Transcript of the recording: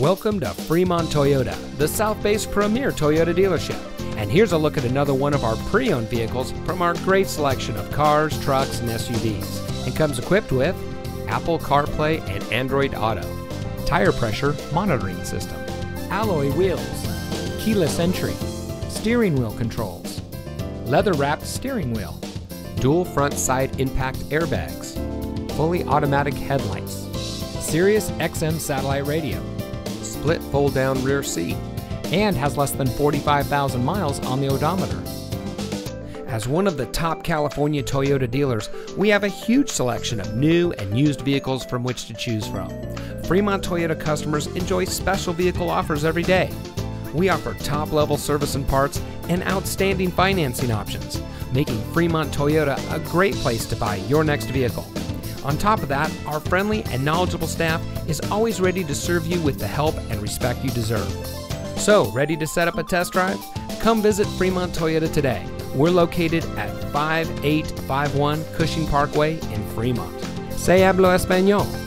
Welcome to Fremont Toyota, the South Bay's premier Toyota dealership. And here's a look at another one of our pre-owned vehicles from our great selection of cars, trucks, and SUVs. It comes equipped with Apple CarPlay and Android Auto, tire pressure monitoring system, alloy wheels, keyless entry, steering wheel controls, leather-wrapped steering wheel, dual front side impact airbags, fully automatic headlights, Sirius XM satellite radio, split fold-down rear seat, and has less than 45,000 miles on the odometer. As one of the top California Toyota dealers, we have a huge selection of new and used vehicles from which to choose from. Fremont Toyota customers enjoy special vehicle offers every day. We offer top-level service and parts and outstanding financing options, making Fremont Toyota a great place to buy your next vehicle. On top of that, our friendly and knowledgeable staff is always ready to serve you with the help and respect you deserve. So, ready to set up a test drive? Come visit Fremont Toyota today. We're located at 5851 Cushing Parkway in Fremont. Se hablo español.